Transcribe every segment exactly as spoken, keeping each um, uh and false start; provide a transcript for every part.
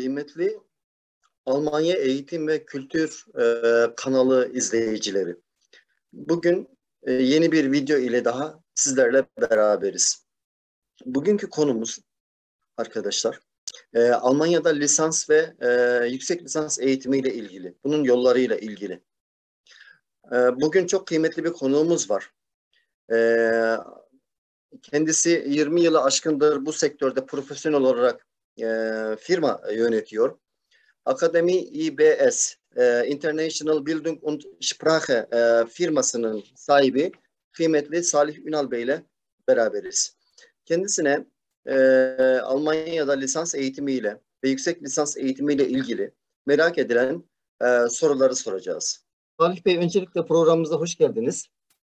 kıymetli Almanya Eğitim ve Kültür e, kanalı izleyicileri. Bugün e, yeni bir video ile daha sizlerle beraberiz. Bugünkü konumuz arkadaşlar e, Almanya'da lisans ve e, yüksek lisans eğitimiyle ilgili, bunun yollarıyla ilgili. E, bugün çok kıymetli bir konuğumuz var. E, kendisi yirmi yılı aşkındır bu sektörde profesyonel olarak e, firma yönetiyor. Akademi I B S, e, International Bildung und Sprache e, firmasının sahibi kıymetli Salih Ünsal Bey ile beraberiz. Kendisine e, Almanya'da lisans eğitimiyle ve yüksek lisans eğitimiyle ilgili merak edilen e, soruları soracağız. Salih Bey, öncelikle programımıza hoş geldiniz.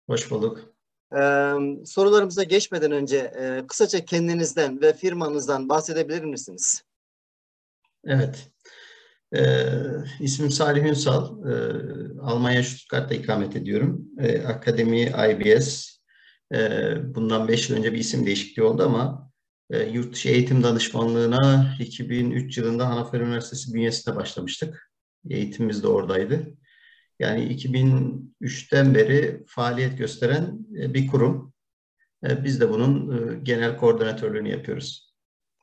Hoş bulduk. E, sorularımıza geçmeden önce e, kısaca kendinizden ve firmanızdan bahsedebilir misiniz? Evet. Ee, ismim Salih Ünsal, ee, Almanya Stuttgart'ta ikamet ediyorum. Ee, Akademi I B S, ee, bundan beş yıl önce bir isim değişikliği oldu ama e, yurt dışı eğitim danışmanlığına iki bin üç yılında Hanover Üniversitesi bünyesinde başlamıştık. Eğitimimiz de oradaydı. Yani iki bin üçten beri faaliyet gösteren e, bir kurum. E, biz de bunun e, genel koordinatörlüğünü yapıyoruz.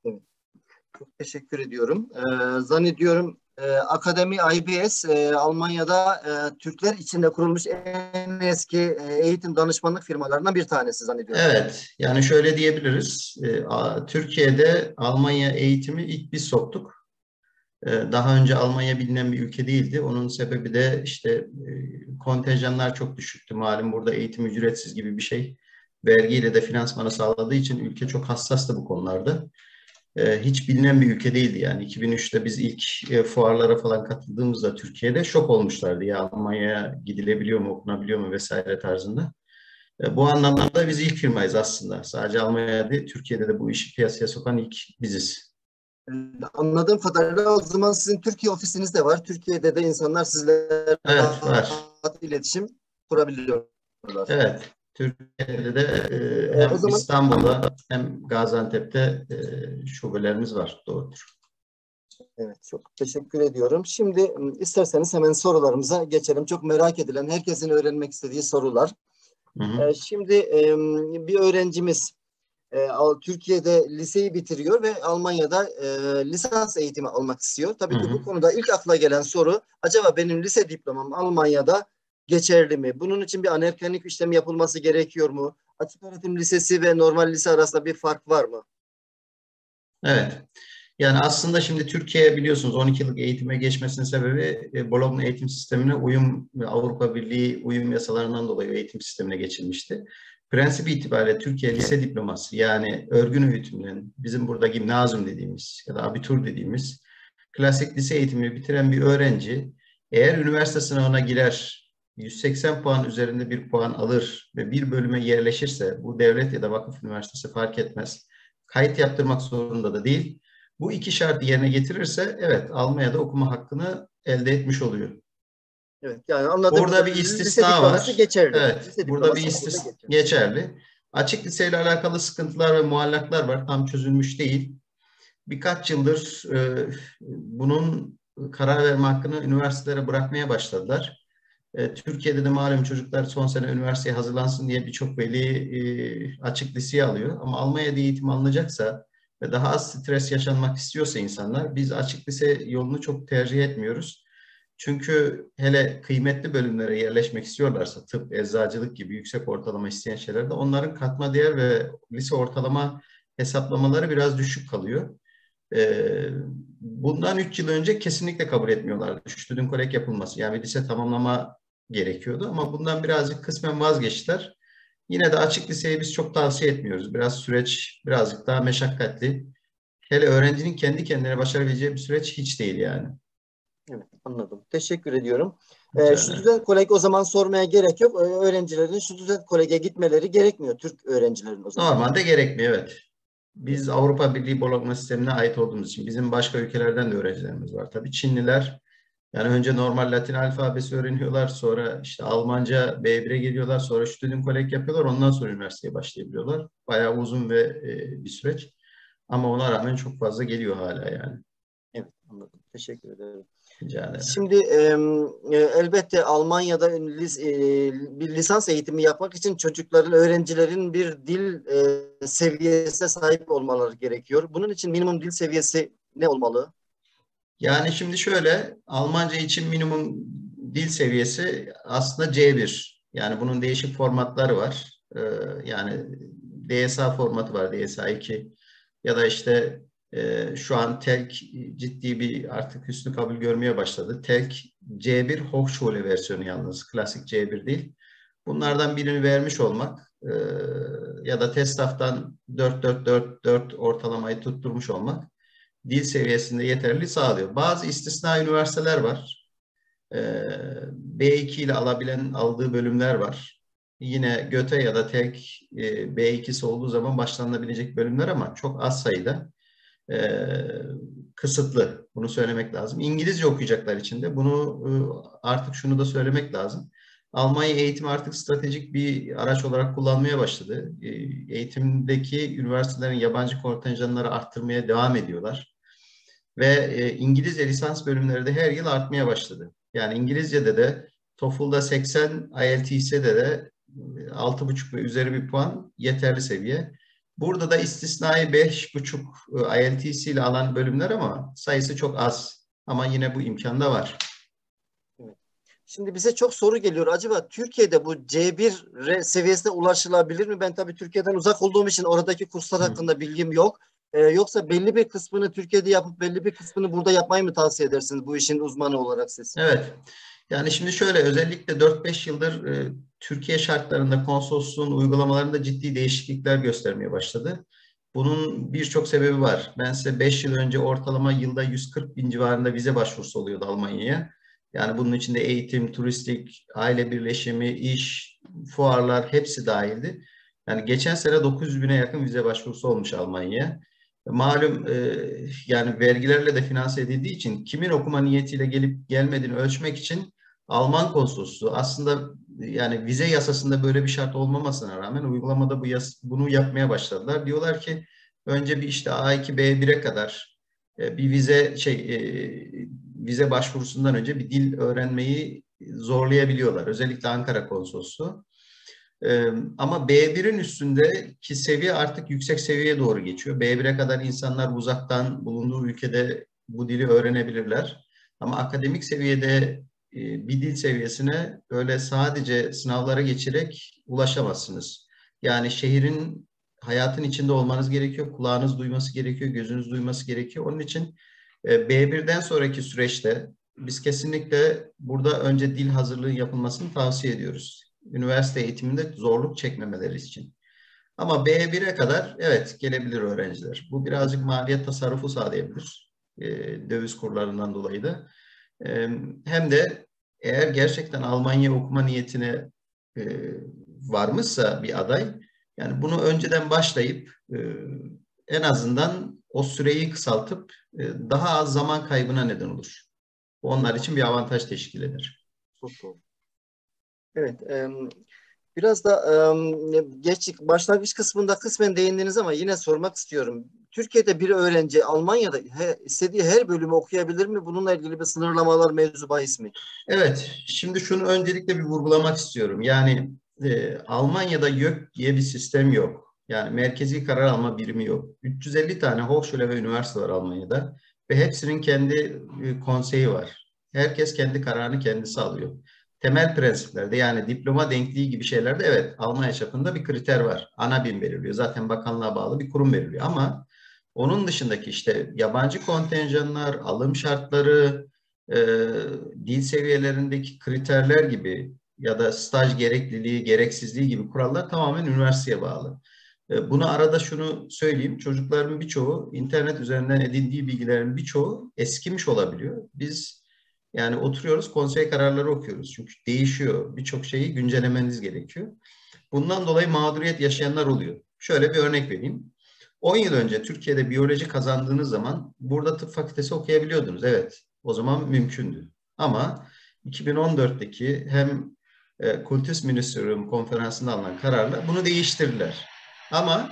Evet. Çok teşekkür ediyorum. Ee, zannediyorum Akademi I B S, Almanya'da Türkler içinde kurulmuş en eski eğitim danışmanlık firmalarından bir tanesi zannediyorum. Evet, yani şöyle diyebiliriz. Türkiye'de Almanya eğitimi ilk biz soktuk. Daha önce Almanya bilinen bir ülke değildi. Onun sebebi de işte kontenjanlar çok düşüktü malum. Burada eğitim ücretsiz gibi bir şey. Vergiyle de finansmanı sağladığı için ülke çok hassastı bu konularda. Hiç bilinen bir ülke değildi yani. iki bin üçte biz ilk fuarlara falan katıldığımızda Türkiye'de şok olmuşlardı ya, Almanya'ya gidilebiliyor mu, okunabiliyor mu vesaire tarzında. Bu anlamda da biz ilk firmayız aslında. Sadece Almanya'da değil, Türkiye'de de bu işi piyasaya sokan ilk biziz. Anladığım kadarıyla o zaman sizin Türkiye ofisiniz de var. Türkiye'de de insanlar sizlerle evet, var. iletişim kurabiliyorlar. Evet. Türkiye'de de e, hem zaman, İstanbul'da hem Gaziantep'te e, şubelerimiz var. Doğrudur. Evet, çok teşekkür ediyorum. Şimdi isterseniz hemen sorularımıza geçelim. Çok merak edilen, herkesin öğrenmek istediği sorular. Hı hı. E, şimdi e, bir öğrencimiz e, Türkiye'de liseyi bitiriyor ve Almanya'da e, lisans eğitimi almak istiyor. Tabii hı hı. ki bu konuda ilk akla gelen soru, acaba benim lise diplomam Almanya'da geçerli mi? Bunun için bir anerkennung işlemi yapılması gerekiyor mu? Açık öğretim lisesi ve normal lise arasında bir fark var mı? Evet. Yani aslında şimdi Türkiye biliyorsunuz on iki yıllık eğitime geçmesinin sebebi Bologna eğitim sistemine uyum, Avrupa Birliği uyum yasalarından dolayı eğitim sistemine geçilmişti. Prensip itibariyle Türkiye lise diploması, yani örgün öğretiminin, bizim burada gimnazyum dediğimiz ya da abitur dediğimiz klasik lise eğitimini bitiren bir öğrenci eğer üniversite sınavına girer, yüz seksen puan üzerinde bir puan alır ve bir bölüme yerleşirse, bu devlet ya da vakıf üniversitesi fark etmez, kayıt yaptırmak zorunda da değil. Bu iki şartı yerine getirirse evet, Almanya'da okuma hakkını elde etmiş oluyor. Evet, yani anladığım burada bir istisna var. Geçerli. Evet, burada bir istisna geçerli. Açık liseyle alakalı sıkıntılar ve muallaklar var. Tam çözülmüş değil. Birkaç yıldır e, bunun karar verme hakkını üniversitelere bırakmaya başladılar. Türkiye'de de malum çocuklar son sene üniversiteye hazırlansın diye birçok veli açık liseye alıyor. Ama Almanya'da eğitim alınacaksa ve daha az stres yaşanmak istiyorsa insanlar, biz açık lise yolunu çok tercih etmiyoruz. Çünkü hele kıymetli bölümlere yerleşmek istiyorlarsa, tıp, eczacılık gibi yüksek ortalama isteyen şeylerde onların katma değer ve lise ortalama hesaplamaları biraz düşük kalıyor. Bundan üç yıl önce kesinlikle kabul etmiyorlardı. Studienkreis yapılması, yani bir lise tamamlama gerekiyordu ama bundan birazcık kısmen vazgeçtiler. Yine de açık liseyi biz çok tavsiye etmiyoruz. Biraz süreç birazcık daha meşakkatli. Hele öğrencinin kendi kendine başarabileceği bir süreç hiç değil yani. Evet, anladım. Teşekkür ediyorum. Ee, Studienkreis o zaman sormaya gerek yok. Öğrencilerin Studienkreis'e gitmeleri gerekmiyor. Türk öğrencilerin o zaman. Normalde gerekmiyor, evet. Biz Avrupa Birliği Bologna sistemine ait olduğumuz için bizim başka ülkelerden de öğrencilerimiz var. Tabii Çinliler, yani önce normal Latin alfabesi öğreniyorlar, sonra işte Almanca B bir'e geliyorlar, sonra Studienkreis yapıyorlar, ondan sonra üniversiteye başlayabiliyorlar. Bayağı uzun ve e, bir süreç ama ona rağmen çok fazla geliyor hala yani. Evet, Anladım. Teşekkür ederim. Rica ederim. Şimdi e, elbette Almanya'da lis, e, bir lisans eğitimi yapmak için çocukların, öğrencilerin bir dil e, seviyesine sahip olmaları gerekiyor. Bunun için minimum dil seviyesi ne olmalı? Yani şimdi şöyle, Almanca için minimum dil seviyesi aslında C bir. Yani bunun değişik formatları var. Ee, yani D S A formatı var, D S A iki. Ya da işte e, şu an T E L C ciddi bir artık hüsnü kabul görmeye başladı. T E L C C bir Hochschule versiyonu yalnız, klasik C bir değil. Bunlardan birini vermiş olmak e, ya da Testas'tan dört dört dört dört ortalamayı tutturmuş olmak dil seviyesinde yeterli sağlıyor. Bazı istisna üniversiteler var. B iki ile alabilen aldığı bölümler var. Yine Goethe ya da tek B ikisi olduğu zaman başlanılabilecek bölümler ama çok az sayıda, kısıtlı. Bunu söylemek lazım. İngilizce okuyacaklar için de bunu artık şunu da söylemek lazım. Almanya eğitimi artık stratejik bir araç olarak kullanmaya başladı. Eğitimdeki üniversitelerin yabancı kontenjanları arttırmaya devam ediyorlar. Ve İngilizce lisans bölümleri de her yıl artmaya başladı. Yani İngilizce'de de TOEFL'da seksen, I E L T S'de de altı buçuk ve üzeri bir puan yeterli seviye. Burada da istisnai beş buçuk I E L T S ile alan bölümler ama sayısı çok az. Ama yine bu imkan da var. Şimdi bize çok soru geliyor. Acaba Türkiye'de bu C bir seviyesine ulaşılabilir mi? Ben tabii Türkiye'den uzak olduğum için oradaki kurslar hakkında bilgim yok. Ee, yoksa belli bir kısmını Türkiye'de yapıp belli bir kısmını burada yapmayı mı tavsiye edersiniz bu işin uzmanı olarak siz? Evet. Yani şimdi şöyle, özellikle dört beş yıldır e, Türkiye şartlarında konsolosluğun uygulamalarında ciddi değişiklikler göstermeye başladı. Bunun birçok sebebi var. Ben size beş yıl önce ortalama yılda yüz kırk bin civarında vize başvurusu oluyordu Almanya'ya. Yani bunun içinde eğitim, turistik, aile birleşimi, iş, fuarlar hepsi dahildi. Yani geçen sene dokuz yüz bine yakın vize başvurusu olmuş Almanya'ya. Malum e, yani vergilerle de finanse edildiği için kimin okuma niyetiyle gelip gelmediğini ölçmek için Alman konsolosluğu aslında yani vize yasasında böyle bir şart olmamasına rağmen uygulamada bu yas bunu yapmaya başladılar. Diyorlar ki önce bir işte A iki B bire kadar e, bir vize şey e, vize başvurusundan önce bir dil öğrenmeyi zorlayabiliyorlar. Özellikle Ankara konsolosluğu. Ee, ama B birin üstündeki seviye artık yüksek seviyeye doğru geçiyor. B bire kadar insanlar uzaktan bulunduğu ülkede bu dili öğrenebilirler. Ama akademik seviyede e, bir dil seviyesine öyle sadece sınavlara geçerek ulaşamazsınız. Yani şehrin, hayatın içinde olmanız gerekiyor. Kulağınız duyması gerekiyor, gözünüz duyması gerekiyor. Onun için e, B birden sonraki süreçte biz kesinlikle burada önce dil hazırlığı yapılmasını tavsiye ediyoruz. Üniversite eğitiminde zorluk çekmemeleri için. Ama B bire kadar evet gelebilir öğrenciler. Bu birazcık maliyet tasarrufu sağlayabilir. E, döviz kurlarından dolayı da. E, hem de eğer gerçekten Almanya okuma niyetine e, varmışsa bir aday, yani bunu önceden başlayıp e, en azından o süreyi kısaltıp e, daha az zaman kaybına neden olur. Bu onlar için bir avantaj teşkil eder. Çok doğru. Evet, biraz da geç başlangıç kısmında kısmen değindiniz ama yine sormak istiyorum. Türkiye'de bir öğrenci Almanya'da istediği her bölümü okuyabilir mi? Bununla ilgili bir sınırlamalar mevzu bahis mi? Evet, şimdi şunu öncelikle bir vurgulamak istiyorum. Yani e, Almanya'da YÖK diye bir sistem yok. Yani merkezi karar alma birimi yok. üç yüz elli tane Hochschule ve üniversite var Almanya'da ve hepsinin kendi e, konseyi var. Herkes kendi kararını kendisi alıyor. Temel prensiplerde yani diploma denkliği gibi şeylerde evet Almanya çapında bir kriter var. ANABİM belirliyor. Zaten bakanlığa bağlı bir kurum belirliyor ama onun dışındaki işte yabancı kontenjanlar, alım şartları, e, dil seviyelerindeki kriterler gibi ya da staj gerekliliği, gereksizliği gibi kurallar tamamen üniversiteye bağlı. E, bunu arada şunu söyleyeyim. Çocukların birçoğu internet üzerinden edindiği bilgilerin birçoğu eskimiş olabiliyor. Biz yani oturuyoruz, konsey kararları okuyoruz. Çünkü değişiyor. Birçok şeyi güncellemeniz gerekiyor. Bundan dolayı mağduriyet yaşayanlar oluyor. Şöyle bir örnek vereyim. on yıl önce Türkiye'de biyoloji kazandığınız zaman burada tıp fakültesi okuyabiliyordunuz. Evet, o zaman mümkündü. Ama iki bin on dörtteki hem Kultus Ministerium konferansında alınan kararla bunu değiştirdiler. Ama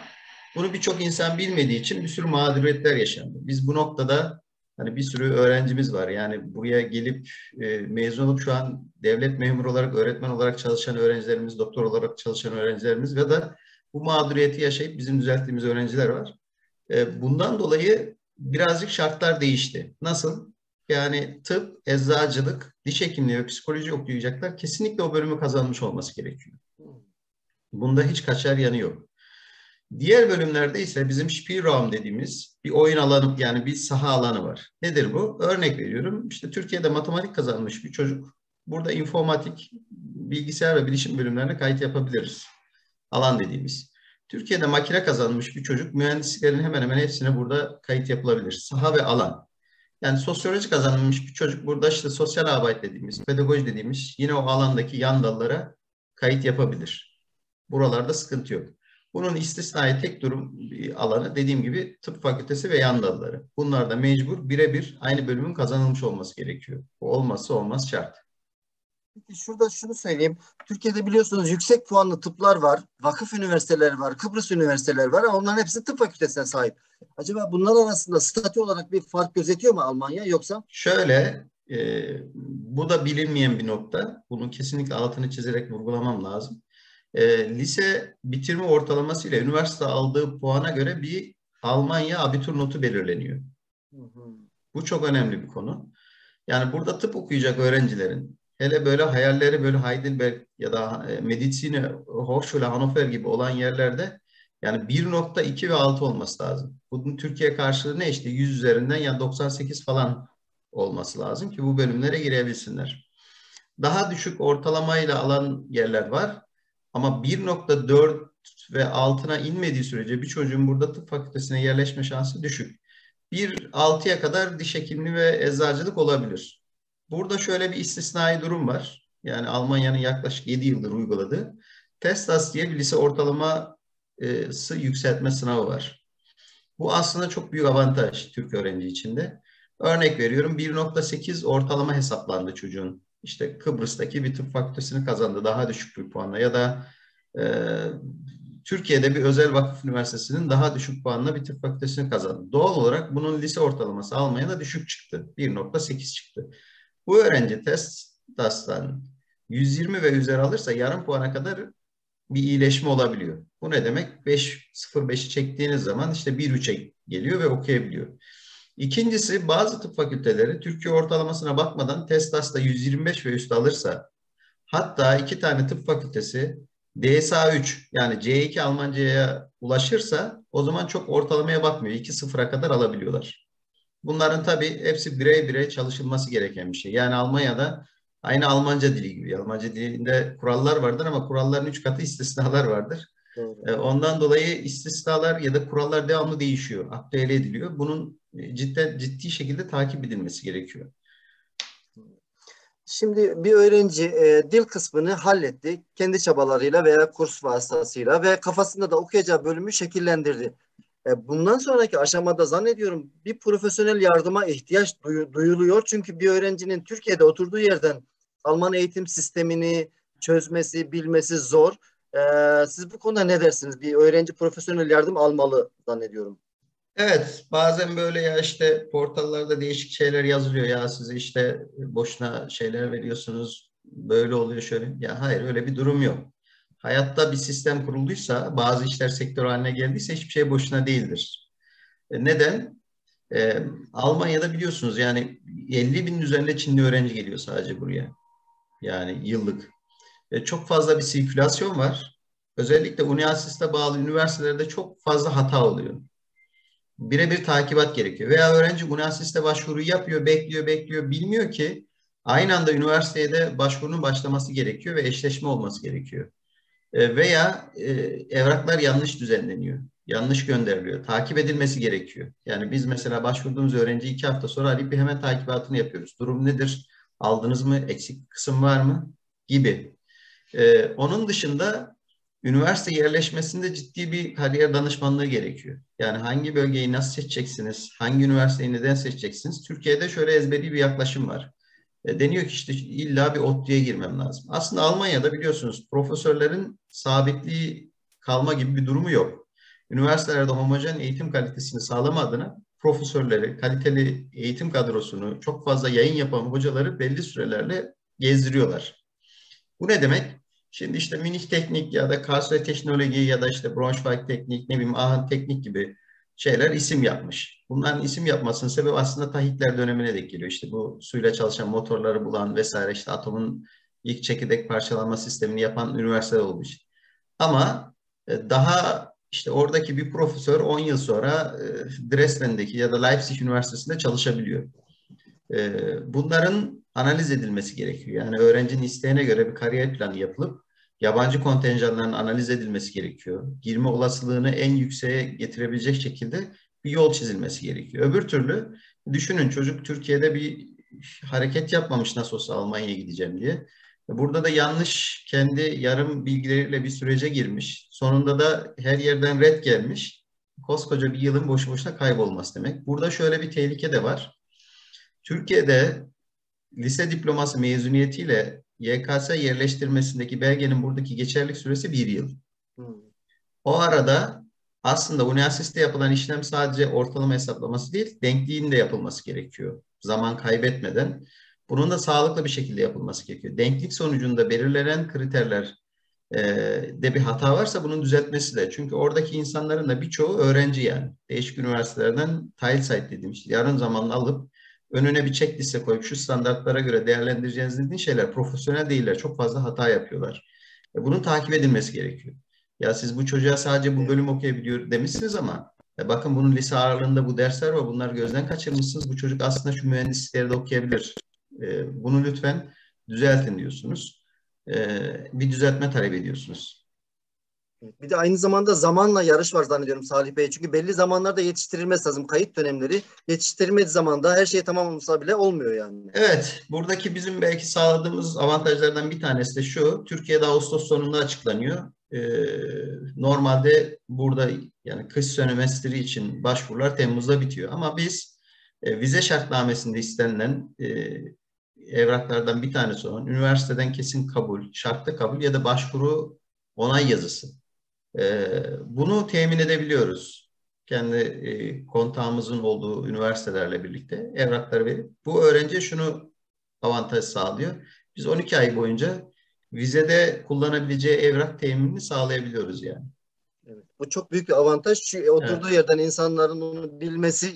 bunu birçok insan bilmediği için bir sürü mağduriyetler yaşandı. Biz bu noktada hani bir sürü öğrencimiz var. Yani buraya gelip e, mezun olup şu an devlet memuru olarak, öğretmen olarak çalışan öğrencilerimiz, doktor olarak çalışan öğrencilerimiz ya da bu mağduriyeti yaşayıp bizim düzelttiğimiz öğrenciler var. E, bundan dolayı birazcık şartlar değişti. Nasıl? Yani tıp, eczacılık, diş hekimliği ve psikoloji okuyacaklar. Kesinlikle o bölümü kazanmış olması gerekiyor. Bunda hiç kaçar yanı yok. Diğer bölümlerde ise bizim Spielraum dediğimiz bir oyun alanı, yani bir saha alanı var. Nedir bu? Örnek veriyorum. İşte Türkiye'de matematik kazanmış bir çocuk. Burada informatik, bilgisayar ve bilişim bölümlerine kayıt yapabiliriz. Alan dediğimiz. Türkiye'de makine kazanmış bir çocuk, mühendislerin hemen hemen hepsine burada kayıt yapılabilir. Saha ve alan. Yani sosyoloji kazanmış bir çocuk burada işte sosyal arbeit dediğimiz, pedagoji dediğimiz yine o alandaki yan dallara kayıt yapabilir. Buralarda sıkıntı yok. Bunun istisnai tek durum alanı dediğim gibi tıp fakültesi ve yan dalları. Bunlar da mecbur birebir aynı bölümün kazanılmış olması gerekiyor. Bu olmazsa olmaz şart. Peki şurada şunu söyleyeyim. Türkiye'de biliyorsunuz yüksek puanlı tıplar var, vakıf üniversiteleri var, Kıbrıs üniversiteleri var ama onların hepsi tıp fakültesine sahip. Acaba bunlar arasında statü olarak bir fark gözetiyor mu Almanya yoksa? Şöyle, e, bu da bilinmeyen bir nokta. Bunun kesinlikle altını çizerek vurgulamam lazım. E, lise bitirme ortalaması ile üniversite aldığı puana göre bir Almanya abitur notu belirleniyor. Hı hı. Bu çok önemli bir konu. Yani burada tıp okuyacak öğrencilerin hele böyle hayalleri böyle Heidelberg ya da Medizine, Hochschule, Hanover gibi olan yerlerde yani bir nokta iki ve altı olması lazım. Bunun Türkiye karşılığı ne işte yüz üzerinden yani doksan sekiz falan olması lazım ki bu bölümlere girebilsinler. Daha düşük ortalamayla alan yerler var ama bir nokta dört ve altına inmediği sürece bir çocuğun burada tıp fakültesine yerleşme şansı düşük. bir nokta altıya kadar diş hekimliği ve eczacılık olabilir. Burada şöyle bir istisnai durum var. Yani Almanya'nın yaklaşık yedi yıldır uyguladığı Testas diye bir lise ortalaması yükseltme sınavı var. Bu aslında çok büyük avantaj Türk öğrenci için de. Örnek veriyorum bir nokta sekiz ortalama hesaplandı çocuğun. İşte Kıbrıs'taki bir tıp fakültesini kazandı daha düşük bir puanla ya da e, Türkiye'de bir özel vakıf üniversitesinin daha düşük puanla bir tıp fakültesini kazandı. Doğal olarak bunun lise ortalaması Almanya'da düşük çıktı. bir nokta sekiz çıktı. Bu öğrenci Testas'tan yüz yirmi ve üzeri alırsa yarım puana kadar bir iyileşme olabiliyor. Bu ne demek? beş nokta sıfır beşi çektiğiniz zaman işte bir nokta üçe geliyor ve okuyabiliyor. İkincisi bazı tıp fakülteleri Türkiye ortalamasına bakmadan Testas'ta yüz yirmi beş ve üstü alırsa hatta iki tane tıp fakültesi D S A üç yani C iki Almanca'ya ulaşırsa o zaman çok ortalamaya bakmıyor. iki sıfıra kadar alabiliyorlar. Bunların tabii hepsi birey birey çalışılması gereken bir şey. Yani Almanya'da aynı Almanca dili gibi. Almanca dilinde kurallar vardır ama kuralların üç katı istisnalar vardır. Evet. Ondan dolayı istisnalar ya da kurallar devamlı değişiyor, aktüel ediliyor. Bunun ciddi, ciddi şekilde takip edilmesi gerekiyor. Şimdi bir öğrenci e, dil kısmını halletti. Kendi çabalarıyla veya kurs vasıtasıyla ve kafasında da okuyacağı bölümü şekillendirdi. Bundan sonraki aşamada zannediyorum bir profesyonel yardıma ihtiyaç duyuluyor. Çünkü bir öğrencinin Türkiye'de oturduğu yerden Alman eğitim sistemini çözmesi, bilmesi zor. Ee, siz bu konuda ne dersiniz? Bir öğrenci profesyonel yardım almalı zannediyorum. Evet, bazen böyle ya işte portallarda değişik şeyler yazılıyor. Ya size işte boşuna şeyler veriyorsunuz, böyle oluyor şöyle. Ya hayır, öyle bir durum yok. Hayatta bir sistem kurulduysa, bazı işler sektör haline geldiyse hiçbir şey boşuna değildir. Neden? Ee, Almanya'da biliyorsunuz yani elli binin üzerinde Çinli öğrenci geliyor sadece buraya. Yani yıllık. Ee, çok fazla bir sirkülasyon var. Özellikle üniversiteye bağlı üniversitelerde çok fazla hata oluyor. Birebir takibat gerekiyor. Veya öğrenci üniversiteye başvuru yapıyor, bekliyor, bekliyor. Bilmiyor ki aynı anda üniversiteye de başvurunun başlaması gerekiyor ve eşleşme olması gerekiyor. Veya e, evraklar yanlış düzenleniyor, yanlış gönderiliyor, takip edilmesi gerekiyor. Yani biz mesela başvurduğumuz öğrenci iki hafta sonra arayıp bir hemen takibatını yapıyoruz. Durum nedir? Aldınız mı? Eksik kısım var mı? Gibi. E, onun dışında üniversite yerleşmesinde ciddi bir kariyer danışmanlığı gerekiyor. Yani hangi bölgeyi nasıl seçeceksiniz? Hangi üniversiteyi neden seçeceksiniz? Türkiye'de şöyle ezberi bir yaklaşım var. Deniyor ki işte illa bir ODTÜ'ye girmem lazım. Aslında Almanya'da biliyorsunuz profesörlerin sabitliği kalma gibi bir durumu yok. Üniversitelerde homojen eğitim kalitesini sağlama adına profesörleri, kaliteli eğitim kadrosunu, çok fazla yayın yapan hocaları belli sürelerle gezdiriyorlar. Bu ne demek? Şimdi işte Münih Teknik ya da Karlsruhe Teknoloji ya da işte Braunschweig Teknik, ne bileyim Aachen Teknik gibi şeyler isim yapmış. Bunların isim yapmasının sebebi aslında ta Hitler dönemine de geliyor. İşte bu suyla çalışan motorları bulan vesaire, işte atomun ilk çekirdek parçalanma sistemini yapan üniversite olmuş. Ama daha işte oradaki bir profesör on yıl sonra Dresden'deki ya da Leipzig Üniversitesi'nde çalışabiliyor. Bunların analiz edilmesi gerekiyor. Yani öğrencinin isteğine göre bir kariyer planı yapılıp yabancı kontenjanların analiz edilmesi gerekiyor. Girme olasılığını en yükseğe getirebilecek şekilde bir yol çizilmesi gerekiyor. Öbür türlü düşünün, çocuk Türkiye'de bir hareket yapmamış, nasıl olsa Almanya'ya gideceğim diye. Burada da yanlış, kendi yarım bilgileriyle bir sürece girmiş. Sonunda da her yerden ret gelmiş. Koskoca bir yılın boşu boşuna kaybolması demek. Burada şöyle bir tehlike de var. Türkiye'de lise diploması mezuniyetiyle Y K S yerleştirmesindeki belgenin buradaki geçerlilik süresi bir yıl. O arada aslında üniversitede yapılan işlem sadece ortalama hesaplaması değil, denkliğin de yapılması gerekiyor. Zaman kaybetmeden. Bunun da sağlıklı bir şekilde yapılması gerekiyor. Denklik sonucunda belirlenen kriterler e, de bir hata varsa bunun düzeltmesi de. Çünkü oradaki insanların da birçoğu öğrenci yani. Değişik üniversitelerden TELC dediğim işte yarım zamanlı alıp önüne bir check liste koyup şu standartlara göre değerlendireceğiniz dediğin şeyler profesyonel değiller. Çok fazla hata yapıyorlar. E, bunun takip edilmesi gerekiyor. Ya siz bu çocuğa sadece bu bölüm okuyabiliyor demişsiniz ama e, bakın bunun lise ağırlığında bu dersler var. Bunlar gözden kaçırmışsınız. Bu çocuk aslında şu mühendislikleri de okuyabilir. Bunu lütfen düzeltin diyorsunuz. Bir düzeltme talep ediyorsunuz. Bir de aynı zamanda zamanla yarış var zannediyorum Salih Bey. Çünkü belli zamanlarda yetiştirilmesi lazım. Kayıt dönemleri yetiştirilmediği zamanda her şey tamam olsa bile olmuyor yani. Evet. Buradaki bizim belki sağladığımız avantajlardan bir tanesi de şu. Türkiye'de Ağustos sonunda açıklanıyor. Normalde burada yani kış sömestri için başvurular Temmuz'da bitiyor. Ama biz vize şartnamesinde istenilen evraklardan bir tanesi olan üniversiteden kesin kabul, şartlı kabul ya da başvuru onay yazısı. Ee, bunu temin edebiliyoruz. Kendi e, kontağımızın olduğu üniversitelerle birlikte evrakları verip bu öğrenciye şunu avantaj sağlıyor. Biz on iki ay boyunca vizede kullanabileceği evrak teminini sağlayabiliyoruz yani. Evet, bu çok büyük bir avantaj. Çünkü oturduğu evet. yerden insanların onu bilmesi,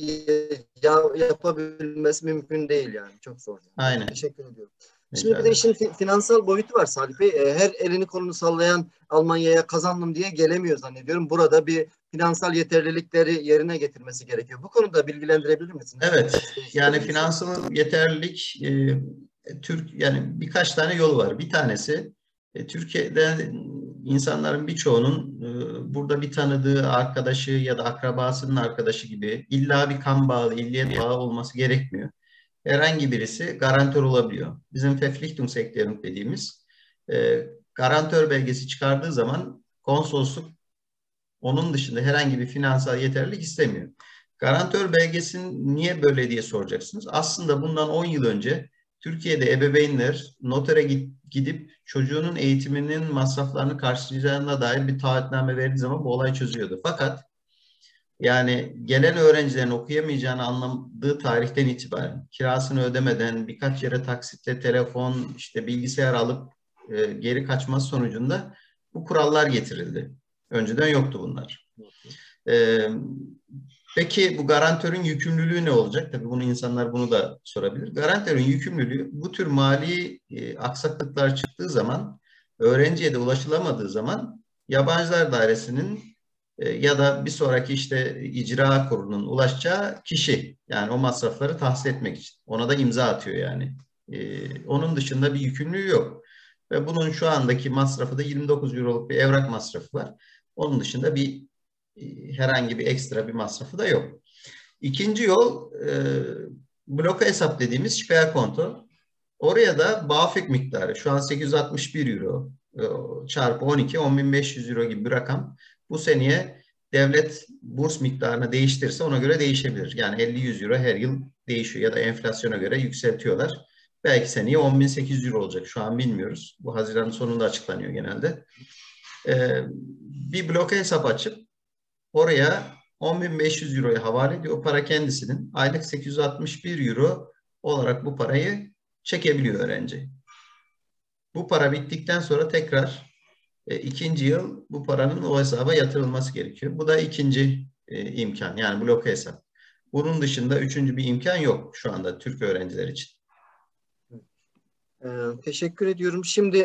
yapabilmesi mümkün değil yani. Çok zor. Yani. Aynen. Teşekkür ediyorum. Rica Şimdi bir de işin finansal boyutu var Salih Bey. Her elini kolunu sallayan Almanya'ya kazandım diye gelemiyor zannediyorum. Burada bir finansal yeterlilikleri yerine getirmesi gerekiyor. Bu konuda bilgilendirebilir misiniz? Evet. Yani finansal yeterlilik e, Türk yani birkaç tane yolu var. Bir tanesi e, Türkiye'de İnsanların birçoğunun burada bir tanıdığı arkadaşı ya da akrabasının arkadaşı gibi illa bir kan bağı, illiyet bağı olması gerekmiyor. Herhangi birisi garantör olabiliyor. Bizim Verpflichtungserklärung dediğimiz garantör belgesi çıkardığı zaman konsolosluk onun dışında herhangi bir finansal yeterlilik istemiyor. Garantör belgesini niye böyle diye soracaksınız. Aslında bundan on yıl önce Türkiye'de ebeveynler notere gidip çocuğunun eğitiminin masraflarını karşılayacağına dair bir taahhütname verdiği zaman bu olay çözüyordu. Fakat yani gelen öğrencilerin okuyamayacağını anladığı tarihten itibaren kirasını ödemeden birkaç yere taksitle telefon, işte bilgisayar alıp e, geri kaçması sonucunda bu kurallar getirildi. Önceden yoktu bunlar. E, Peki bu garantörün yükümlülüğü ne olacak? Tabii bunu insanlar bunu da sorabilir. Garantörün yükümlülüğü bu tür mali e, aksaklıklar çıktığı zaman, öğrenciye de ulaşılamadığı zaman yabancılar dairesinin e, ya da bir sonraki işte icra kurulunun ulaşacağı kişi yani o masrafları tahsis etmek için. Ona da imza atıyor yani. E, onun dışında bir yükümlülüğü yok. Ve bunun şu andaki masrafı da yirmi dokuz euroluk bir evrak masrafı var. Onun dışında bir herhangi bir ekstra bir masrafı da yok. İkinci yol e, bloka hesap dediğimiz Sperkonto. Oraya da BAföG miktarı şu an sekiz yüz altmış bir euro e, çarpı on iki, on bin beş yüz euro gibi bir rakam. Bu seneye devlet burs miktarını değiştirirse ona göre değişebilir. Yani elli yüz euro her yıl değişiyor ya da enflasyona göre yükseltiyorlar. Belki seneye on bin sekiz yüz euro olacak. Şu an bilmiyoruz. Bu Haziran sonunda açıklanıyor genelde. E, bir bloka hesap açıp oraya on bin beş yüz euroya havale ediyor. O para kendisinin. Aylık sekiz yüz altmış bir euro olarak bu parayı çekebiliyor öğrenci. Bu para bittikten sonra tekrar e, ikinci yıl bu paranın o hesaba yatırılması gerekiyor. Bu da ikinci e, imkan, yani bloke hesap. Bunun dışında üçüncü bir imkan yok şu anda Türk öğrenciler için. Ee, teşekkür ediyorum. Şimdi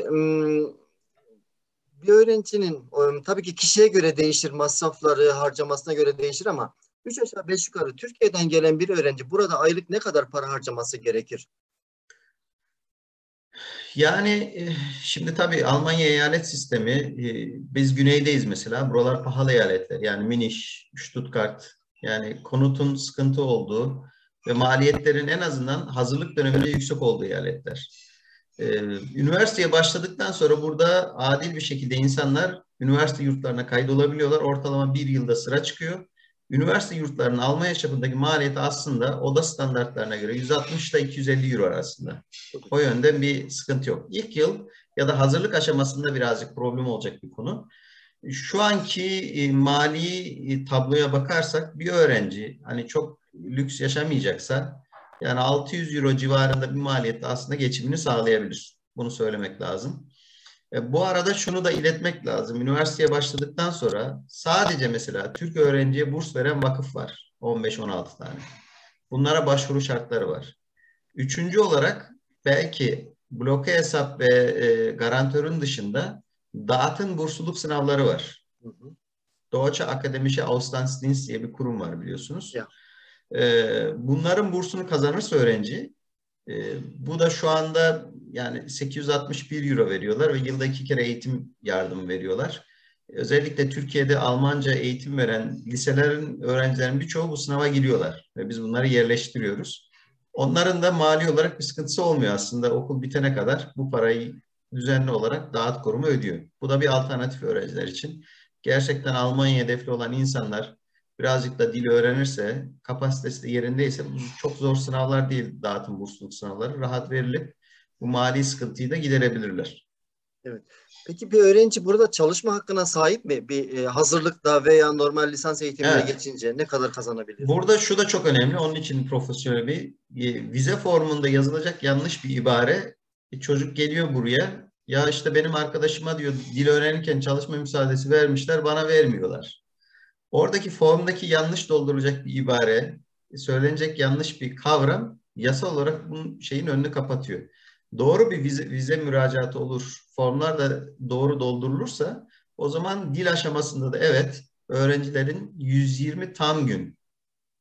bir öğrencinin tabii ki kişiye göre değişir, masrafları harcamasına göre değişir ama üç aşağı beş yukarı Türkiye'den gelen bir öğrenci burada aylık ne kadar para harcaması gerekir? Yani şimdi tabii Almanya eyalet sistemi, biz güneydeyiz mesela, buralar pahalı eyaletler. Yani Münih, Stuttgart, yani konutun sıkıntı olduğu ve maliyetlerin en azından hazırlık döneminde yüksek olduğu eyaletler. Ee, üniversiteye başladıktan sonra burada adil bir şekilde insanlar üniversite yurtlarına kaydolabiliyorlar. Ortalama bir yılda sıra çıkıyor. Üniversite yurtlarının Almanya çapındaki maliyeti aslında oda standartlarına göre yüz altmış ile iki yüz elli euro arasında. O yönden bir sıkıntı yok. İlk yıl ya da hazırlık aşamasında birazcık problem olacak bir konu. Şu anki mali tabloya bakarsak bir öğrenci hani çok lüks yaşamayacaksa yani altı yüz euro civarında bir maliyetle aslında geçimini sağlayabilir. Bunu söylemek lazım. E, bu arada şunu da iletmek lazım. Üniversiteye başladıktan sonra sadece mesela Türk öğrenciye burs veren vakıf var. on beş on altı tane. Bunlara başvuru şartları var. Üçüncü olarak belki bloke hesap ve e, garantörün dışında DAAD'ın bursluluk sınavları var. Hı hı. Deutsche Akademische Auslandsdienst diye bir kurum var biliyorsunuz. Ya. Bunların bursunu kazanırsa öğrenci, bu da şu anda yani sekiz yüz altmış bir euro veriyorlar ve yılda iki kere eğitim yardımı veriyorlar. Özellikle Türkiye'de Almanca eğitim veren liselerin öğrencilerin birçoğu bu sınava giriyorlar ve biz bunları yerleştiriyoruz. Onların da mali olarak bir sıkıntısı olmuyor aslında, okul bitene kadar bu parayı düzenli olarak DAAD kurumu ödüyor. Bu da bir alternatif öğrenciler için. Gerçekten Almanya hedefli olan insanlar birazcık da dil öğrenirse, kapasitesi de yerindeyse, çok zor sınavlar değil dağıtım bursluluk sınavları, rahat verilip bu mali sıkıntıyı da giderebilirler. Evet. Peki bir öğrenci burada çalışma hakkına sahip mi? Bir hazırlıkta veya normal lisans eğitimine evet. geçince ne kadar kazanabilir? Burada şu da çok önemli. Onun için profesyonel bir vize formunda yazılacak yanlış bir ibare. Çocuk geliyor buraya. Ya işte benim arkadaşıma diyor dil öğrenirken çalışma müsaadesi vermişler, bana vermiyorlar. Oradaki formdaki yanlış doldurulacak bir ibare, söylenecek yanlış bir kavram yasa olarak bunun şeyin önünü kapatıyor. Doğru bir vize, vize müracaatı olur, formlar da doğru doldurulursa o zaman dil aşamasında da evet öğrencilerin yüz yirmi tam gün,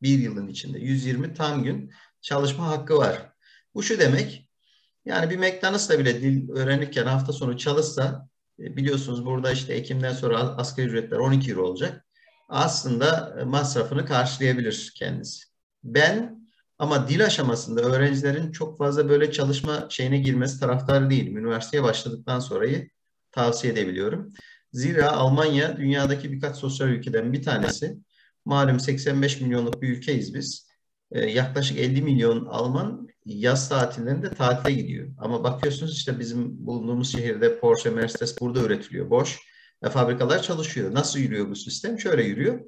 bir yılın içinde yüz yirmi tam gün çalışma hakkı var. Bu şu demek, yani bir McDonald's'ta bile dil öğrenirken hafta sonu çalışsa, biliyorsunuz burada işte Ekim'den sonra asgari ücretler on iki euro olacak. Aslında masrafını karşılayabilir kendisi. Ben ama dil aşamasında öğrencilerin çok fazla böyle çalışma şeyine girmesi taraftarı değilim. Üniversiteye başladıktan sonrayı tavsiye edebiliyorum. Zira Almanya dünyadaki birkaç sosyal ülkeden bir tanesi. Malum seksen beş milyonluk bir ülkeyiz biz. Ee, yaklaşık elli milyon Alman yaz tatillerinde tatile gidiyor. Ama bakıyorsunuz işte bizim bulunduğumuz şehirde Porsche, Mercedes burada üretiliyor. Boş. Ve fabrikalar çalışıyor. Nasıl yürüyor bu sistem? Şöyle yürüyor.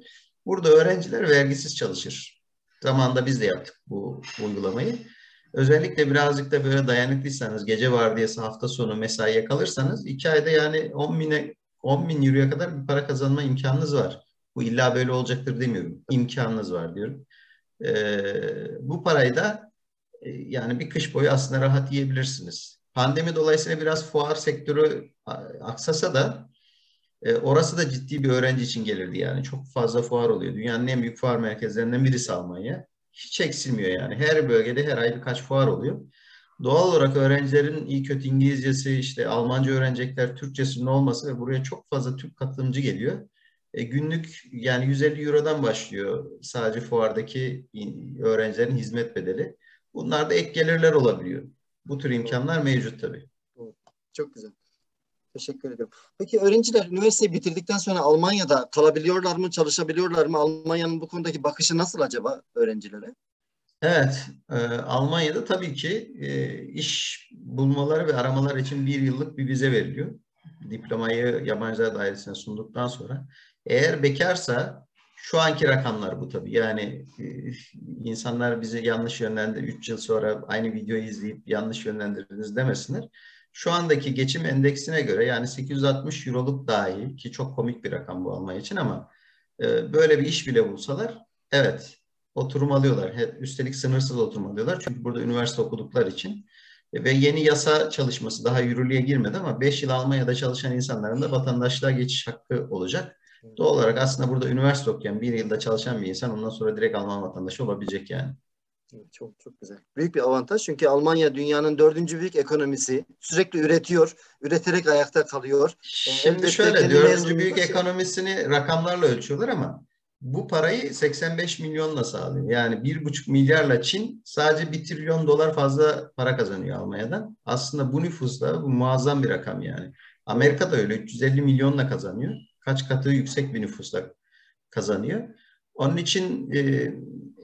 Burada öğrenciler vergisiz çalışır. Zamanında biz de yaptık bu uygulamayı. Özellikle birazcık da böyle dayanıklıysanız, gece vardiyası hafta sonu mesaiye kalırsanız iki ayda yani on bin euroya kadar bir para kazanma imkanınız var. Bu illa böyle olacaktır demiyorum. İmkanınız var diyorum. Ee, bu parayı da yani bir kış boyu aslında rahat yiyebilirsiniz. Pandemi dolayısıyla biraz fuar sektörü aksasa da orası da ciddi bir öğrenci için gelirdi yani. Çok fazla fuar oluyor. Dünyanın en büyük fuar merkezlerinden birisi Almanya. Hiç eksilmiyor yani. Her bölgede her ay birkaç fuar oluyor. Doğal olarak öğrencilerin iyi kötü İngilizcesi, işte Almanca öğrenecekler, Türkçesinin olması ve buraya çok fazla Türk katılımcı geliyor. E günlük yani yüz elli eurodan başlıyor sadece fuardaki öğrencilerin hizmet bedeli. Bunlar da ek gelirler olabiliyor. Bu tür imkanlar mevcut tabii. Çok güzel. Teşekkür ederim. Peki öğrenciler üniversiteyi bitirdikten sonra Almanya'da kalabiliyorlar mı, çalışabiliyorlar mı? Almanya'nın bu konudaki bakışı nasıl acaba öğrencilere? Evet, e, Almanya'da tabii ki e, iş bulmaları ve aramalar için bir yıllık bir vize veriliyor. Diplomayı yabancılar dairesine sunduktan sonra. Eğer bekarsa Şu anki rakamlar bu tabii. Yani insanlar bizi yanlış yönlendir, üç yıl sonra aynı videoyu izleyip yanlış yönlendirdiniz demesinler. Şu andaki geçim endeksine göre yani sekiz yüz altmış euroluk dahi, ki çok komik bir rakam bu Almanya için, ama e, böyle bir iş bile bulsalar evet oturum alıyorlar. Hep, üstelik sınırsız oturum alıyorlar. Çünkü burada üniversite okudukları için e, ve yeni yasa çalışması daha yürürlüğe girmedi ama beş yıl Almanya'da çalışan insanların da vatandaşlığa geçiş hakkı olacak. Doğal olarak aslında burada üniversite okuyan, bir yılda çalışan bir insan ondan sonra direkt Alman vatandaşı olabilecek yani. Çok çok güzel. Büyük bir avantaj, çünkü Almanya dünyanın dördüncü büyük ekonomisi. Sürekli üretiyor, üreterek ayakta kalıyor. Şimdi ee, şöyle, dördüncü büyük ekonomisini rakamlarla ölçüyorlar ama bu parayı seksen beş milyonla sağlıyor. Yani bir buçuk milyarla Çin sadece bir trilyon dolar fazla para kazanıyor Almanya'dan. Aslında bu nüfusla bu muazzam bir rakam yani. Amerika da öyle üç yüz elli milyonla kazanıyor. Kaç katı yüksek bir nüfusla kazanıyor. Onun için e,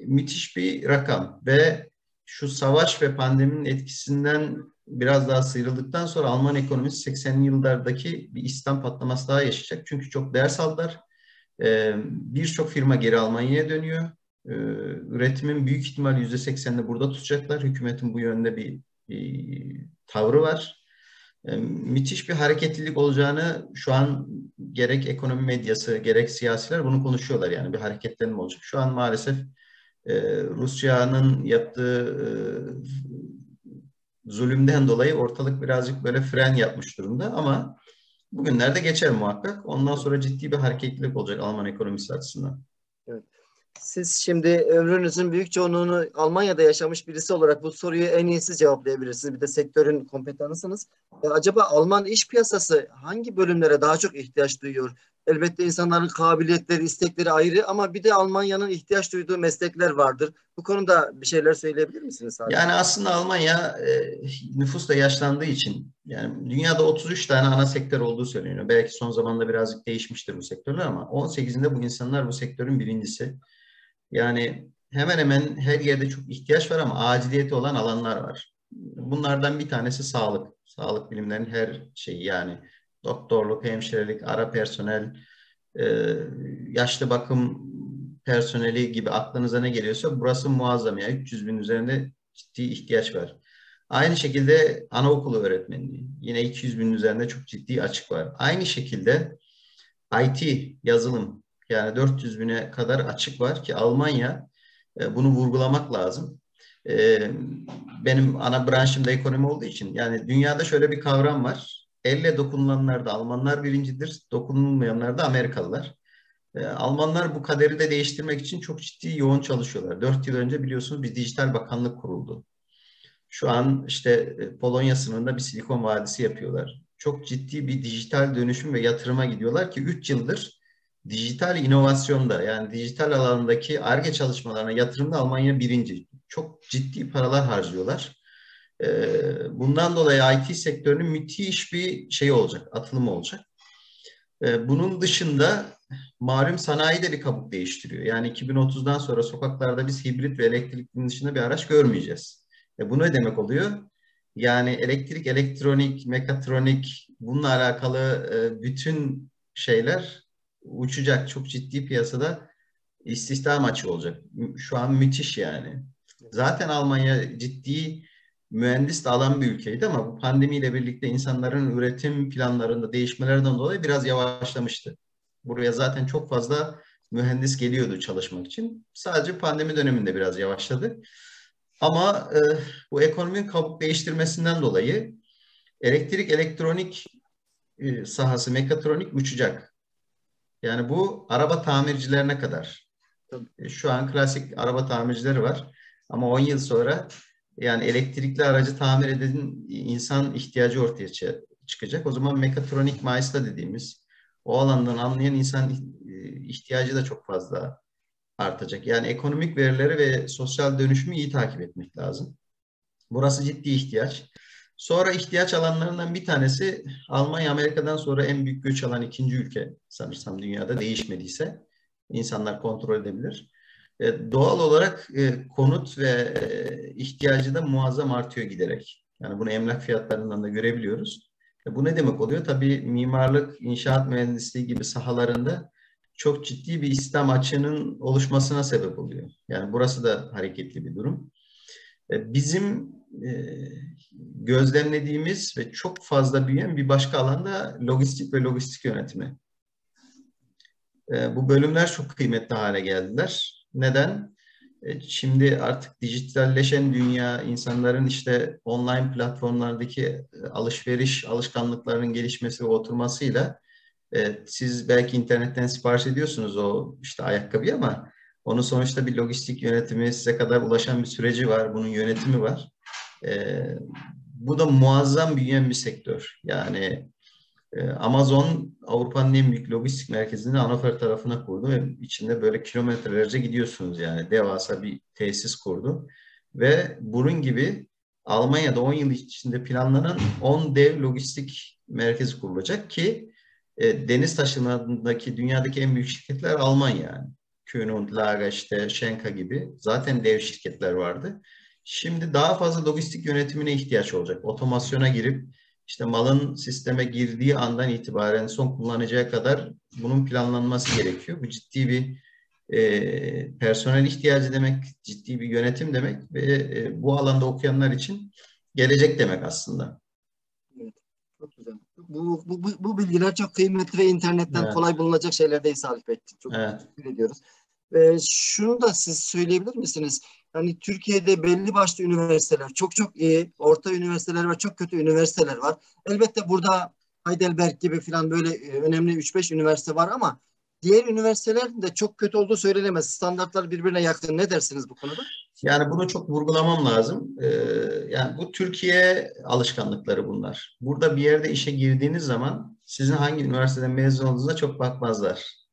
müthiş bir rakam ve şu savaş ve pandeminin etkisinden biraz daha sıyrıldıktan sonra Alman ekonomisi seksenli yıllardaki bir İslam patlaması daha yaşayacak. Çünkü çok ders aldılar. E, Birçok firma geri Almanya'ya dönüyor. E, üretimin büyük ihtimal yüzde seksenini burada tutacaklar. Hükümetin bu yönde bir, bir tavrı var. Müthiş bir hareketlilik olacağını şu an gerek ekonomi medyası gerek siyasiler bunu konuşuyorlar, yani bir hareketlenme olacak. Şu an maalesef e, Rusya'nın yaptığı e, zulümden dolayı ortalık birazcık böyle fren yapmış durumda ama bugünlerde geçer muhakkak. Ondan sonra ciddi bir hareketlilik olacak Alman ekonomisi açısından. Evet. Siz şimdi ömrünüzün büyük çoğunluğunu Almanya'da yaşamış birisi olarak bu soruyu en iyi siz cevaplayabilirsiniz. Bir de sektörün kompetanısınız. E acaba Alman iş piyasası hangi bölümlere daha çok ihtiyaç duyuyor? Elbette insanların kabiliyetleri, istekleri ayrı ama bir de Almanya'nın ihtiyaç duyduğu meslekler vardır. Bu konuda bir şeyler söyleyebilir misiniz? Sadece? Yani aslında Almanya e, nüfus da yaşlandığı için, yani dünyada otuz üç tane ana sektör olduğu söyleniyor. Belki son zamanda birazcık değişmiştir bu sektörler ama on sekizinde bu insanlar bu sektörün birincisi. Yani hemen hemen her yerde çok ihtiyaç var ama aciliyeti olan alanlar var. Bunlardan bir tanesi sağlık. Sağlık bilimlerinin her şeyi, yani doktorluk, hemşirelik, ara personel, yaşlı bakım personeli gibi aklınıza ne geliyorsa burası muazzam. Yani üç yüz bin üzerinde ciddi ihtiyaç var. Aynı şekilde anaokulu öğretmenliği. Yine iki yüz bin üzerinde çok ciddi açık var. Aynı şekilde I T, yazılım. Yani dört yüz bine kadar açık var ki Almanya bunu vurgulamak lazım. Benim ana branşım da ekonomi olduğu için, yani dünyada şöyle bir kavram var. Elle dokunulanlarda Almanlar birincidir, dokunulmayanlarda Amerikalılar. Almanlar bu kaderi de değiştirmek için çok ciddi yoğun çalışıyorlar. dört yıl önce biliyorsunuz bir dijital bakanlık kuruldu. Şu an işte Polonya sınırında bir silikon vadisi yapıyorlar. Çok ciddi bir dijital dönüşüm ve yatırıma gidiyorlar ki üç yıldır dijital inovasyonda, yani dijital alandaki ARGE çalışmalarına yatırımda Almanya birinci. Çok ciddi paralar harcıyorlar. Bundan dolayı I T sektörünün müthiş bir şey olacak, atılımı olacak. Bunun dışında malum sanayi de bir kabuk değiştiriyor. Yani iki bin otuzdan sonra sokaklarda biz hibrit ve elektriklinin dışında bir araç görmeyeceğiz. Bu ne demek oluyor? Yani elektrik, elektronik, mekatronik, bununla alakalı bütün şeyler uçacak. Çok ciddi piyasada istihdam açığı olacak. Şu an müthiş yani. Zaten Almanya ciddi mühendis de alan bir ülkeydi ama bu pandemiyle birlikte insanların üretim planlarında değişmelerden dolayı biraz yavaşlamıştı. Buraya zaten çok fazla mühendis geliyordu çalışmak için. Sadece pandemi döneminde biraz yavaşladı. Ama e, bu ekonominin kabuk değiştirmesinden dolayı elektrik, elektronik e, sahası, mekatronik uçacak. Yani bu araba tamircilerine kadar. Şu an klasik araba tamircileri var. Ama on yıl sonra yani elektrikli aracı tamir eden insan ihtiyacı ortaya çıkacak. O zaman mekatronik mühendisliği dediğimiz o alandan anlayan insan ihtiyacı da çok fazla artacak. Yani ekonomik verileri ve sosyal dönüşümü iyi takip etmek lazım. Burası ciddi ihtiyaç. Sonra ihtiyaç alanlarından bir tanesi, Almanya Amerika'dan sonra en büyük göç alan ikinci ülke sanırsam dünyada, değişmediyse insanlar kontrol edebilir. E, doğal olarak e, konut ve e, ihtiyacı da muazzam artıyor giderek. Yani bunu emlak fiyatlarından da görebiliyoruz. E, bu ne demek oluyor? Tabii mimarlık, inşaat mühendisliği gibi sahalarında çok ciddi bir İslam açığının oluşmasına sebep oluyor. Yani burası da hareketli bir durum. Bizim gözlemlediğimiz ve çok fazla büyüyen bir başka alanda lojistik ve lojistik yönetimi. Bu bölümler çok kıymetli hale geldiler. Neden? Şimdi artık dijitalleşen dünya, insanların işte online platformlardaki alışveriş alışkanlıklarının gelişmesi ve oturmasıyla siz belki internetten sipariş ediyorsunuz o işte ayakkabıyı ama onun sonuçta bir lojistik yönetimi, size kadar ulaşan bir süreci var, bunun yönetimi var. Bu da muazzam büyüyen bir sektör. Yani Amazon Avrupa'nın en büyük lojistik merkezini Hanover tarafına kurdu ve içinde böyle kilometrelerce gidiyorsunuz, yani devasa bir tesis kurdu. Ve bunun gibi Almanya'da on yıl içinde planlanan on dev lojistik merkezi kurulacak ki e, deniz taşımadaki dünyadaki en büyük şirketler Almanya yani. Kühn, Lager, işte Schenker gibi zaten dev şirketler vardı. Şimdi daha fazla lojistik yönetimine ihtiyaç olacak. Otomasyona girip İşte malın sisteme girdiği andan itibaren son kullanıcıya kadar bunun planlanması gerekiyor. Bu ciddi bir e, personel ihtiyacı demek, ciddi bir yönetim demek ve e, bu alanda okuyanlar için gelecek demek aslında. Evet, çok güzel. Bu, bu, bu, bu bilgiler çok kıymetli ve internetten evet. kolay bulunacak şeyler değil Salih Bey. Çok evet. teşekkür ediyoruz. E, şunu da siz söyleyebilir misiniz? Yani Türkiye'de belli başlı üniversiteler çok çok iyi, orta üniversiteler var, çok kötü üniversiteler var. Elbette burada Heidelberg gibi falan böyle önemli üç beş üniversite var ama diğer üniversitelerin de çok kötü olduğu söylenemez. Standartlar birbirine yakın. Ne dersiniz bu konuda? Yani bunu çok vurgulamam lazım. Ee, yani bu Türkiye alışkanlıkları bunlar. Burada bir yerde işe girdiğiniz zaman sizin hangi üniversiteden mezun olduğunuza çok bakmazlar.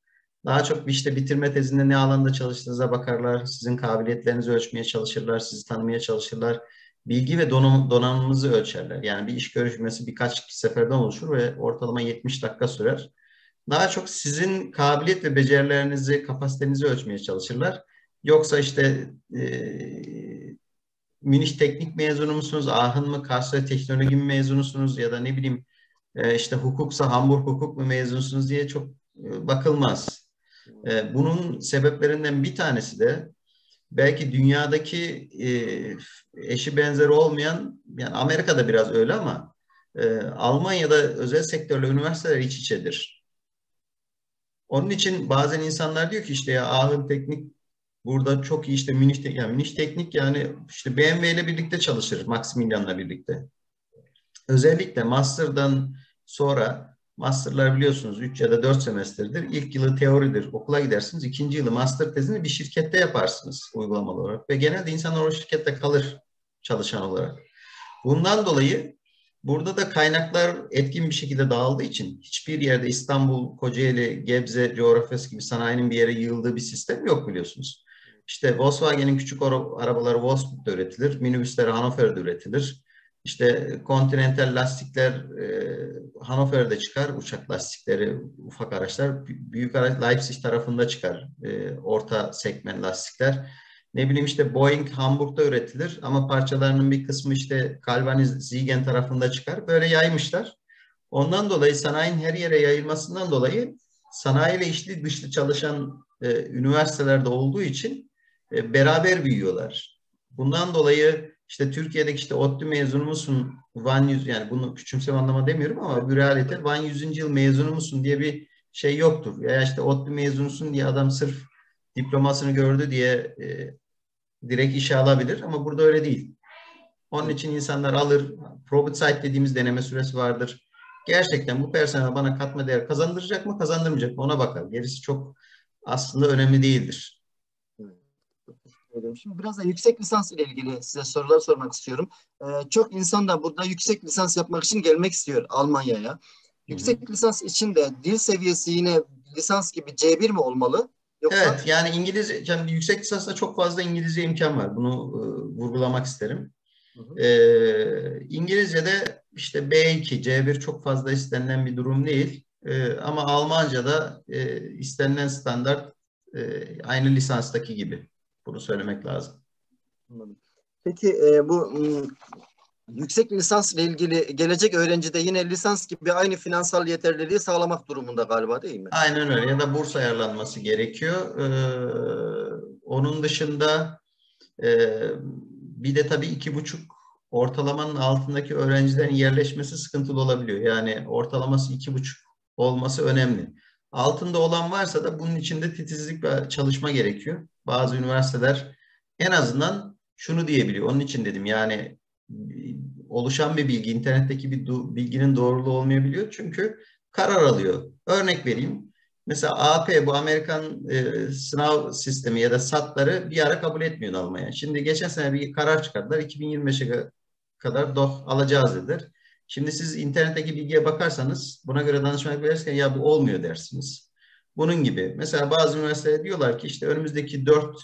Daha çok işte bitirme tezinde ne alanda çalıştığınıza bakarlar, sizin kabiliyetlerinizi ölçmeye çalışırlar, sizi tanımaya çalışırlar, bilgi ve donanımınızı ölçerler. Yani bir iş görüşmesi birkaç seferden oluşur ve ortalama yetmiş dakika sürer. Daha çok sizin kabiliyet ve becerilerinizi, kapasitenizi ölçmeye çalışırlar. Yoksa işte e, Münih Teknik mezunu musunuz, Aachen mı, Karlsruhe Teknoloji mi mezunusunuz ya da ne bileyim e, işte hukuksa Hamburg hukuk mu mezunusunuz diye çok e, bakılmaz. Bunun sebeplerinden bir tanesi de belki dünyadaki eşi benzeri olmayan, yani Amerika'da biraz öyle ama Almanya'da özel sektörle üniversiteler iç içedir. Onun için bazen insanlar diyor ki işte ya Aachen Teknik burada çok iyi, işte Münih Teknik, yani Münih Teknik yani işte B M W ile birlikte çalışır, Maximilian'la birlikte. Özellikle master'dan sonra master'lar biliyorsunuz üç ya da dört semesterdir. İlk yılı teoridir. Okula gidersiniz. İkinci yılı master tezini bir şirkette yaparsınız uygulamalı olarak. Ve genelde insanlar o şirkette kalır çalışan olarak. Bundan dolayı burada da kaynaklar etkin bir şekilde dağıldığı için hiçbir yerde İstanbul, Kocaeli, Gebze coğrafyası gibi sanayinin bir yere yığıldığı bir sistem yok biliyorsunuz. İşte Volkswagen'in küçük arabaları Wolfsburg'da üretilir. Minibüsleri Hanover'de üretilir. İşte Continental lastikler e, Hanover'de çıkar, uçak lastikleri, ufak araçlar. Büyük araç Leipzig tarafında çıkar, e, orta segment lastikler. Ne bileyim işte Boeing Hamburg'da üretilir ama parçalarının bir kısmı işte Galvaniz Ziegen tarafında çıkar. Böyle yaymışlar. Ondan dolayı sanayinin her yere yayılmasından dolayı sanayiyle içli dışlı çalışan e, üniversitelerde olduğu için e, beraber büyüyorlar. Bundan dolayı İşte Türkiye'deki işte ODTÜ mezunu musun, Van yüz, yani bunu küçümseme anlamda demiyorum ama bir realite, Van yüzüncü yıl mezunu musun diye bir şey yoktur. Ya işte ODTÜ mezunusun diye adam sırf diplomasını gördü diye e, direkt işe alabilir ama burada öyle değil. Onun için insanlar alır, probate site dediğimiz deneme süresi vardır. Gerçekten bu personel bana katma değer kazandıracak mı, kazandırmayacak mı ona bakar. Gerisi çok aslında önemli değildir. Şimdi biraz da yüksek lisans ile ilgili size sorular sormak istiyorum. Ee, çok insan da burada yüksek lisans yapmak için gelmek istiyor Almanya'ya. Yüksek Hı-hı. lisans için de dil seviyesi yine lisans gibi C bir mi olmalı? Yoksa... Evet, yani İngilizce, yani yüksek lisansda çok fazla İngilizce imkan var. Bunu e, vurgulamak isterim. E, İngilizce'de işte B iki, C bir çok fazla istenilen bir durum değil. E, ama Almanca'da e, istenilen standart e, aynı lisanstaki gibi. Bunu söylemek lazım. Peki e, bu yüksek lisans ile ilgili gelecek öğrenci de yine lisans gibi aynı finansal yeterliliği sağlamak durumunda galiba, değil mi? Aynen öyle, ya da burs ayarlanması gerekiyor. Ee, onun dışında e, bir de tabii iki buçuk ortalamanın altındaki öğrencilerin yerleşmesi sıkıntılı olabiliyor. Yani ortalaması iki buçuk olması önemli. Altında olan varsa da bunun içinde titizlik ve çalışma gerekiyor. Bazı üniversiteler en azından şunu diyebiliyor. Onun için dedim yani oluşan bir bilgi, internetteki bir bilginin doğruluğu olmayabiliyor. Çünkü karar alıyor. Örnek vereyim. Mesela A P, bu Amerikan e, sınav sistemi ya da S A T'ları bir ara kabul etmiyor Almanya. Şimdi geçen sene bir karar çıkardılar. iki bin yirmi beşe kadar D O H alacağız dediler. Şimdi siz internetteki bilgiye bakarsanız, buna göre danışmanlık verirken ya bu olmuyor dersiniz. Bunun gibi. Mesela bazı üniversiteler diyorlar ki işte önümüzdeki dört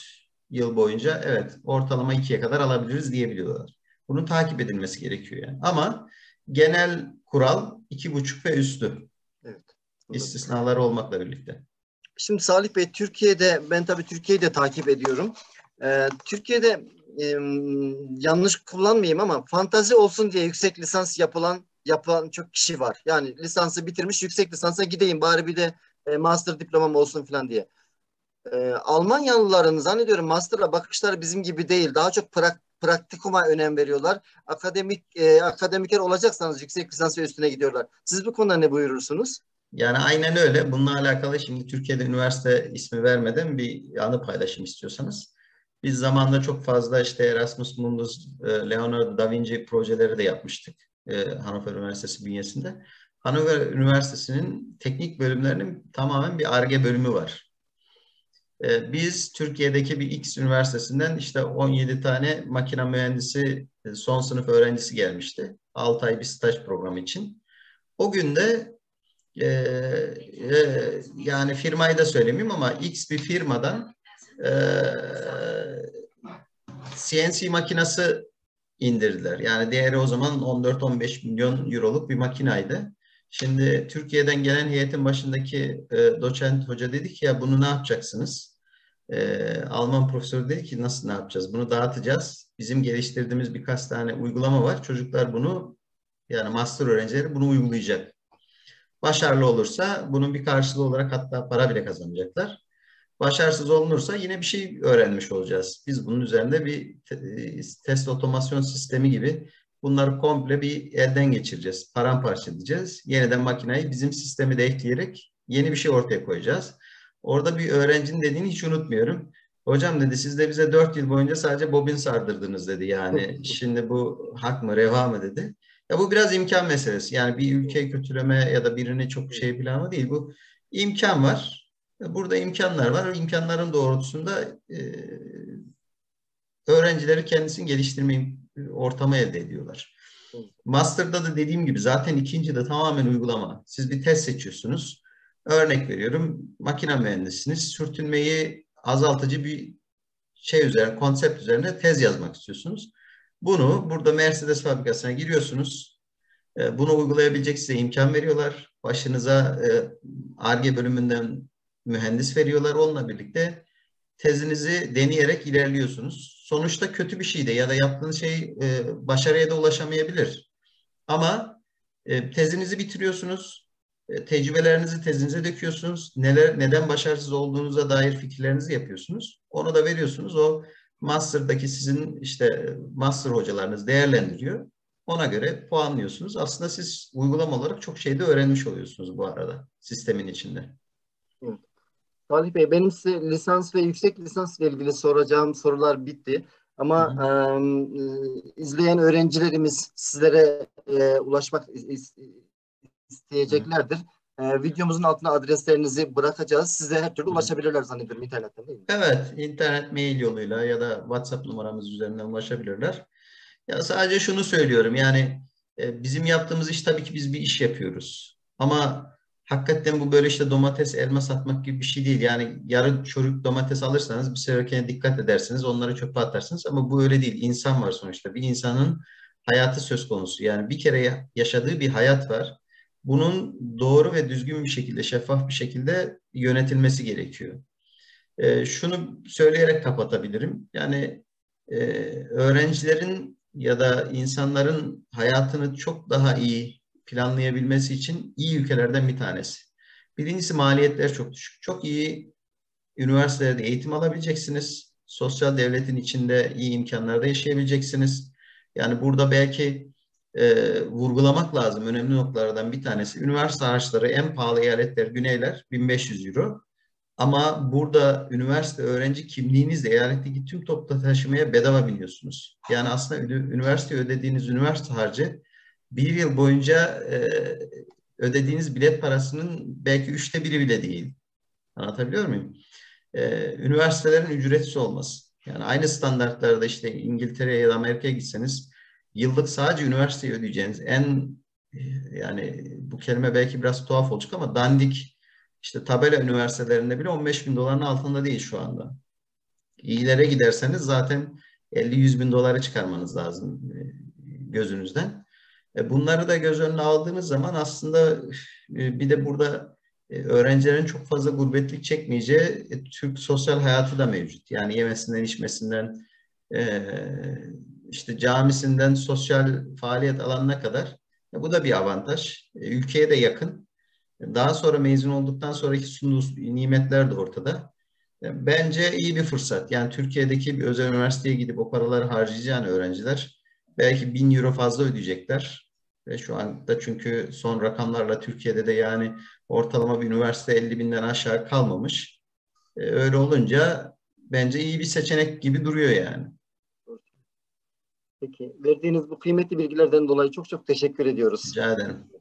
yıl boyunca evet ortalama ikiye kadar alabiliriz diyebiliyorlar. Bunun takip edilmesi gerekiyor yani. Ama genel kural iki buçuk ve üstü. Evet. İstisnalar olmakla birlikte. Şimdi Salih Bey, Türkiye'de, ben tabii Türkiye'yi de takip ediyorum. Ee, Türkiye'de e, yanlış kullanmayayım ama fantazi olsun diye yüksek lisans yapılan yapılan çok kişi var. Yani lisansı bitirmiş, yüksek lisansa gideyim bari bir de e, master diplomam olsun falan diye. Ee, Almanyalıların zannediyorum master'a bakışları bizim gibi değil. Daha çok prak praktikuma önem veriyorlar. Akademik e, akademiker olacaksanız yüksek lisans ve üstüne gidiyorlar. Siz bu konuda ne buyurursunuz? Yani aynen öyle. Bununla alakalı şimdi Türkiye'de üniversite ismi vermeden bir anı paylaşayım istiyorsanız. Biz zamanında çok fazla işte Erasmus, Mundus, Leonardo da Vinci projeleri de yapmıştık Hanover Üniversitesi bünyesinde. Hanover Üniversitesi'nin teknik bölümlerinin tamamen bir Ar-Ge bölümü var. Biz Türkiye'deki bir X üniversitesinden işte on yedi tane makine mühendisi son sınıf öğrencisi gelmişti. altı ay bir staj programı için. O gün de Ee, e, yani firmayı da söylemeyeyim ama X bir firmadan e, C N C makinası indirdiler. Yani değeri o zaman on dört on beş milyon euroluk bir makinaydı. Şimdi Türkiye'den gelen heyetin başındaki e, doçent hoca dedi ki ya bunu ne yapacaksınız? E, Alman profesör dedi ki nasıl ne yapacağız? Bunu dağıtacağız. Bizim geliştirdiğimiz birkaç tane uygulama var. Çocuklar bunu, yani master öğrencileri bunu uygulayacak. Başarılı olursa bunun bir karşılığı olarak hatta para bile kazanacaklar. Başarısız olunursa yine bir şey öğrenmiş olacağız. Biz bunun üzerinde bir test otomasyon sistemi gibi bunları komple bir elden geçireceğiz. Paramparça edeceğiz. Yeniden makineyi bizim sistemi de ekleyerek yeni bir şey ortaya koyacağız. Orada bir öğrencinin dediğini hiç unutmuyorum. Hocam dedi siz de bize dört yıl boyunca sadece bobin sardırdınız dedi. Yani şimdi bu hak mı reva mı dedi. Ya bu biraz imkan meselesi. Yani bir ülkeyi kötüleme ya da birini çok şey planı değil. Bu imkan var. Burada imkanlar var. O imkanların doğrultusunda e, öğrencileri kendisini geliştirme ortamı elde ediyorlar. Master'da da dediğim gibi zaten ikinci de tamamen uygulama. Siz bir test seçiyorsunuz. Örnek veriyorum. Makine mühendisiniz. Sürtünmeyi azaltıcı bir şey üzerine, konsept üzerine tez yazmak istiyorsunuz. Bunu burada Mercedes fabrikasına giriyorsunuz. Bunu uygulayabilecek size imkan veriyorlar. Başınıza Ar-Ge bölümünden mühendis veriyorlar. Onunla birlikte tezinizi deneyerek ilerliyorsunuz. Sonuçta kötü bir şey de ya da yaptığınız şey başarıya da ulaşamayabilir. Ama tezinizi bitiriyorsunuz. Tecrübelerinizi tezinize döküyorsunuz. Neler, neden başarısız olduğunuza dair fikirlerinizi yapıyorsunuz. Onu da veriyorsunuz. O Master'daki sizin işte master hocalarınız değerlendiriyor. Ona göre puanlıyorsunuz. Aslında siz uygulama olarak çok şey de öğrenmiş oluyorsunuz bu arada sistemin içinde. Evet. Salih Bey, benim size lisans ve yüksek lisans ile ilgili soracağım sorular bitti. Ama e, izleyen öğrencilerimiz sizlere e, ulaşmak isteyeceklerdir. Hı -hı. Ee, videomuzun altına adreslerinizi bırakacağız. Size her türlü ulaşabilirler zannediyorum internetten, değil mi? Evet, internet mail yoluyla ya da WhatsApp numaramız üzerinden ulaşabilirler. Ya sadece şunu söylüyorum yani e, bizim yaptığımız iş, tabii ki biz bir iş yapıyoruz. Ama hakikaten bu böyle işte domates, elma satmak gibi bir şey değil. Yani yarın çocuk domates alırsanız bir seferine dikkat edersiniz, onları çöpe atarsınız. Ama bu öyle değil. İnsan var sonuçta. Bir insanın hayatı söz konusu. Yani bir kere yaşadığı bir hayat var. Bunun doğru ve düzgün bir şekilde, şeffaf bir şekilde yönetilmesi gerekiyor. E, şunu söyleyerek kapatabilirim. Yani e, öğrencilerin ya da insanların hayatını çok daha iyi planlayabilmesi için iyi ülkelerden bir tanesi. Birincisi maliyetler çok düşük. Çok iyi üniversitelerde eğitim alabileceksiniz. Sosyal devletin içinde iyi imkanlarda yaşayabileceksiniz. Yani burada belki e, vurgulamak lazım. Önemli noktalardan bir tanesi. Üniversite araçları en pahalı eyaletler güneyler bin beş yüz euro. Ama burada üniversite öğrenci kimliğinizle eyaletteki tüm toplu taşımaya bedava biniyorsunuz. Yani aslında üniversiteye ödediğiniz üniversite harcı bir yıl boyunca e, ödediğiniz bilet parasının belki üçte biri bile değil. Anlatabiliyor muyum? Ee, üniversitelerin ücretsiz olması. Yani aynı standartlarda işte İngiltere'ye ya da Amerika'ya gitseniz yıllık sadece üniversiteye ödeyeceğiniz en, yani bu kelime belki biraz tuhaf olacak ama dandik işte tabela üniversitelerinde bile on beş bin doların altında değil şu anda. İyilere giderseniz zaten elli yüz bin dolara çıkarmanız lazım gözünüzden. Bunları da göz önüne aldığınız zaman aslında bir de burada öğrencilerin çok fazla gurbetlik çekmeyeceği Türk sosyal hayatı da mevcut. Yani yemesinden, içmesinden, işte camisinden sosyal faaliyet alanına kadar. Bu da bir avantaj. Ülkeye de yakın. Daha sonra mezun olduktan sonraki sunduğu nimetler de ortada. Bence iyi bir fırsat. Yani Türkiye'deki bir özel üniversiteye gidip o paraları harcayan öğrenciler belki bin euro fazla ödeyecekler. Ve şu anda çünkü son rakamlarla Türkiye'de de yani ortalama bir üniversite elli binden aşağı kalmamış. Ee, öyle olunca bence iyi bir seçenek gibi duruyor yani. Peki. Verdiğiniz bu kıymetli bilgilerden dolayı çok çok teşekkür ediyoruz. Rica ederim.